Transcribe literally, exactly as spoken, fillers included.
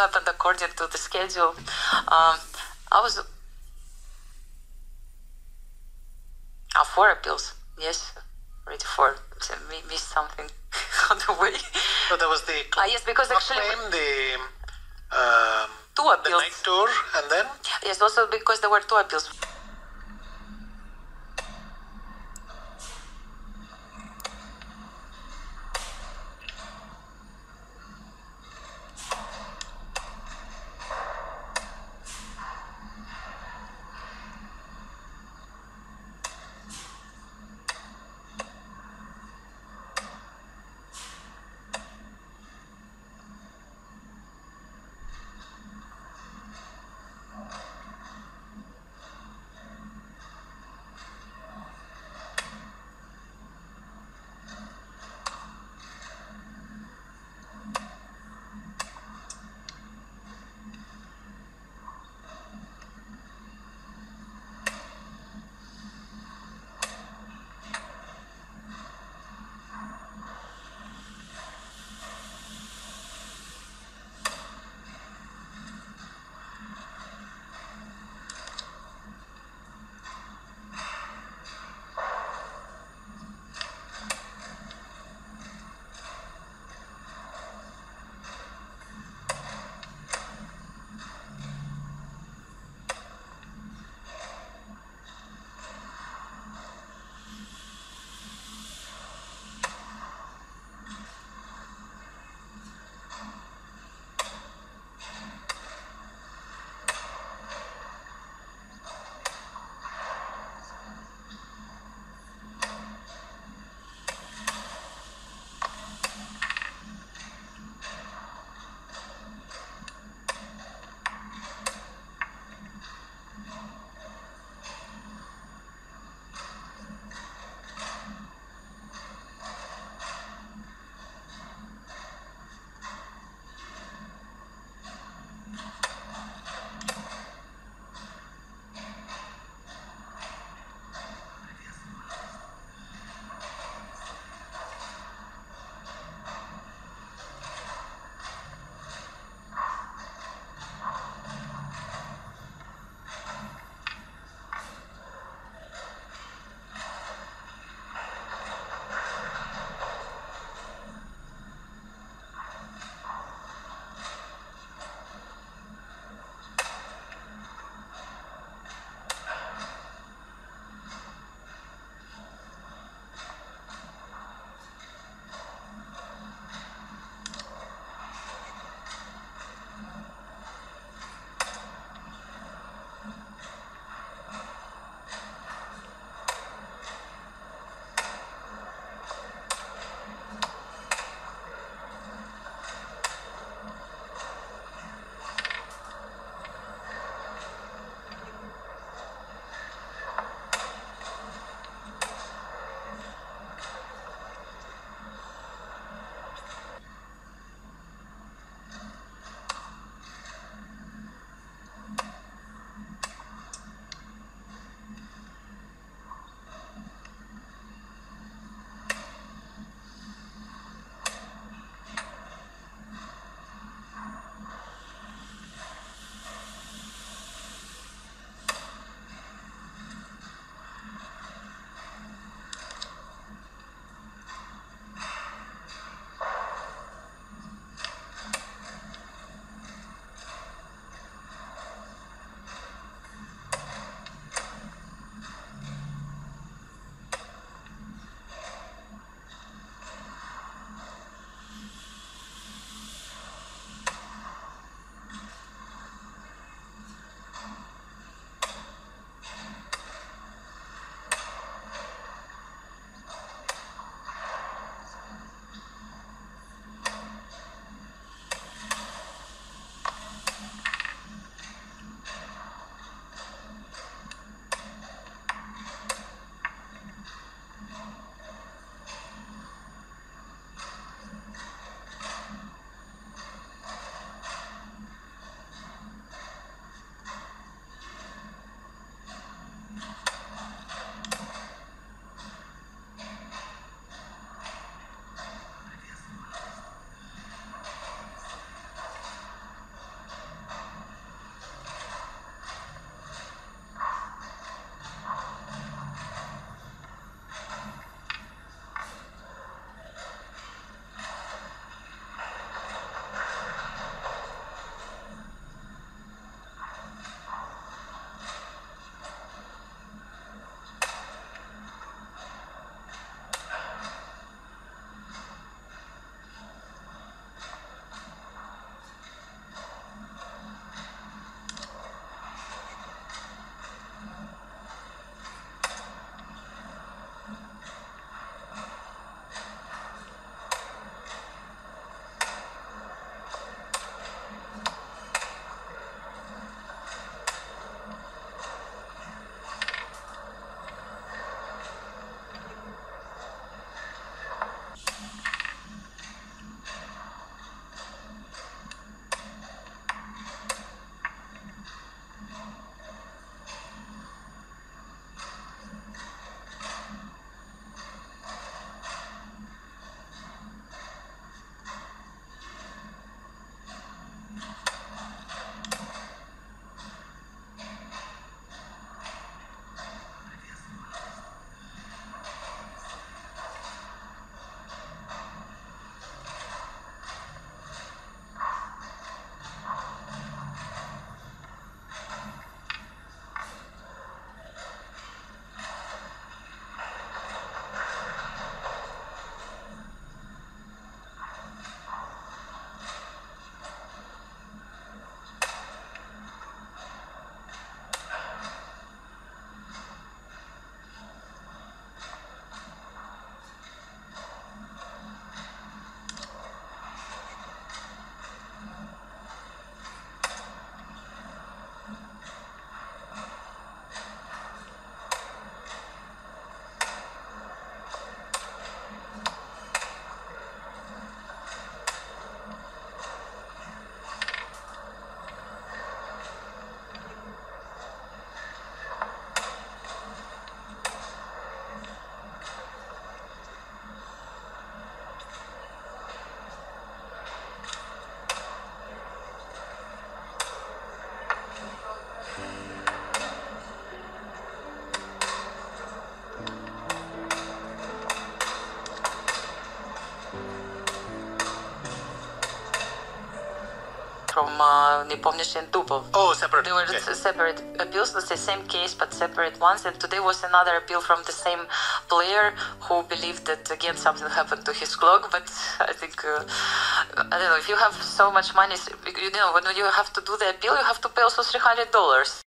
happened according to the schedule. Um, I was... Oh, four appeals. Yes, already four. So we missed something on the way. So that was the... Ah, yes, because actually... Claim, the, um, two appeals. The night tour, and then? Yes, also because there were two appeals. uh, не помнишь, in Dubov. Oh, separate. They were okay. Separate appeals, was the same case, but separate ones. And today was another appeal from the same player who believed that again something happened to his clock. But I think uh, I don't know. If you have so much money, you know, when you have to do the appeal, you have to pay also three hundred dollars.